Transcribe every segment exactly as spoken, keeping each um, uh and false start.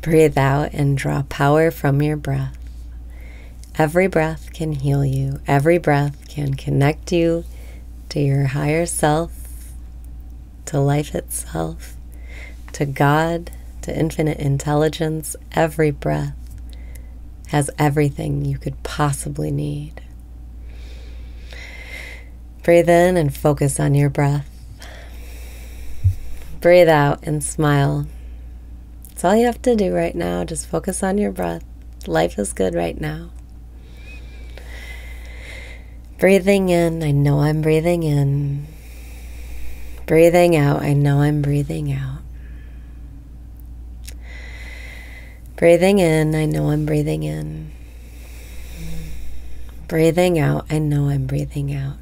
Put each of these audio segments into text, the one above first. Breathe out and draw power from your breath. Every breath can heal you. Every breath can connect you to your higher self, to life itself, to God, to infinite intelligence. Every breath has everything you could possibly need. Breathe in and focus on your breath. Breathe out and smile. That's all you have to do right now. Just focus on your breath. Life is good right now. Breathing in, I know I'm breathing in. Breathing out, I know I'm breathing out. Breathing in, I know I'm breathing in. Breathing out, I know I'm breathing out.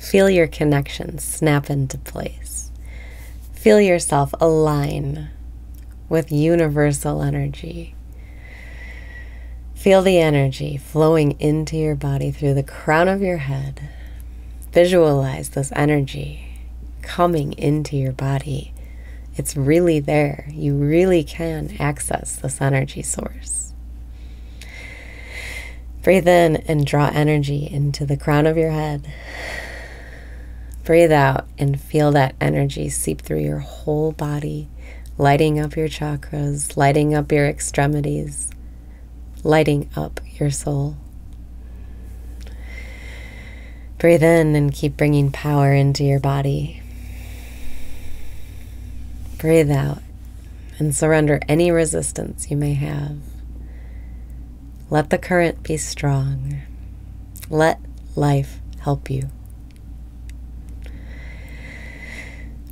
Feel your connections snap into place. Feel yourself align with universal energy. Feel the energy flowing into your body through the crown of your head. Visualize this energy coming into your body. It's really there. You really can access this energy source. Breathe in and draw energy into the crown of your head. Breathe out and feel that energy seep through your whole body, lighting up your chakras, lighting up your extremities, lighting up your soul. Breathe in and keep bringing power into your body. Breathe out and surrender any resistance you may have. Let the current be strong. Let life help you.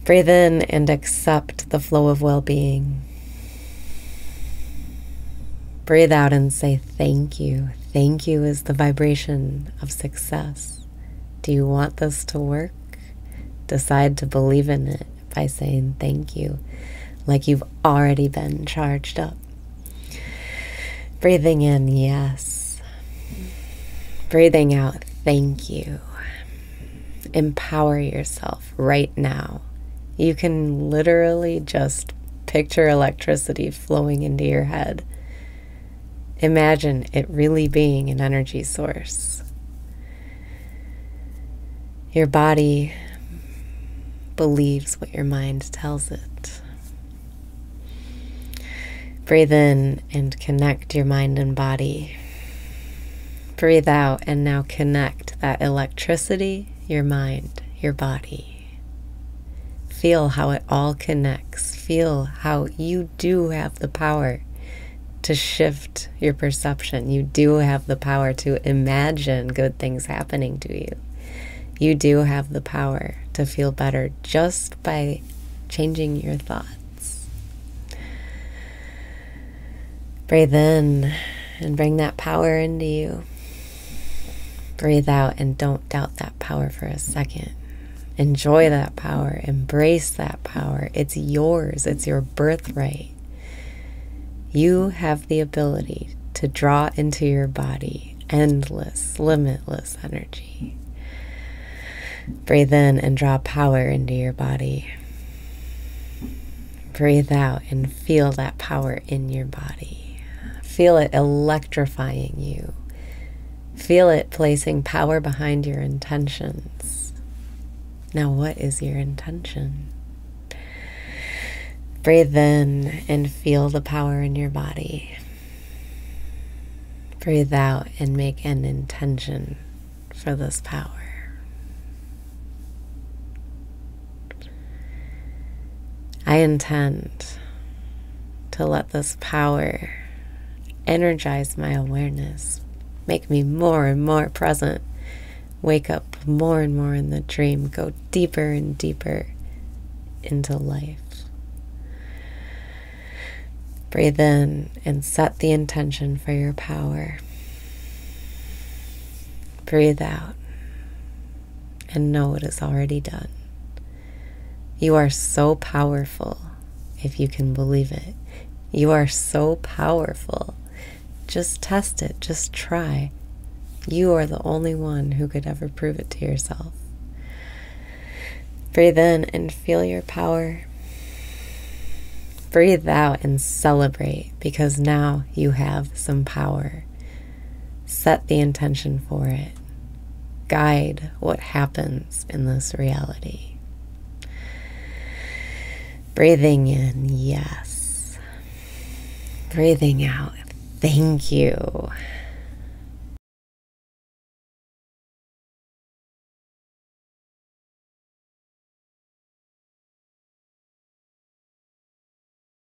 Breathe in and accept the flow of well-being. Breathe out and say thank you. Thank you is the vibration of success. Do you want this to work? Decide to believe in it by saying thank you, like you've already been charged up. Breathing in, yes. Breathing out, thank you. Empower yourself right now. You can literally just picture electricity flowing into your head. Imagine it really being an energy source. Your body believes what your mind tells it. Breathe in and connect your mind and body. Breathe out and now connect that electricity, your mind, your body. Feel how it all connects. Feel how you do have the power to shift your perception. You do have the power to imagine good things happening to you. You do have the power to feel better just by changing your thoughts. Breathe in and bring that power into you. Breathe out and don't doubt that power for a second. Enjoy that power. Embrace that power. It's yours. It's your birthright. You have the ability to draw into your body endless, limitless energy. Breathe in and draw power into your body. Breathe out and feel that power in your body. Feel it electrifying you. Feel it placing power behind your intentions. Now, what is your intention? Breathe in and feel the power in your body. Breathe out and make an intention for this power. I intend to let this power energize my awareness, make me more and more present. Wake up more and more in the dream. Go deeper and deeper into life. Breathe in and set the intention for your power. Breathe out and know it is already done. You are so powerful if you can believe it. You are so powerful. Just test it. Just try. You are the only one who could ever prove it to yourself. Breathe in and feel your power. Breathe out and celebrate, because now you have some power. Set the intention for it. Guide what happens in this reality. Breathing in, yes. Breathing out, thank you.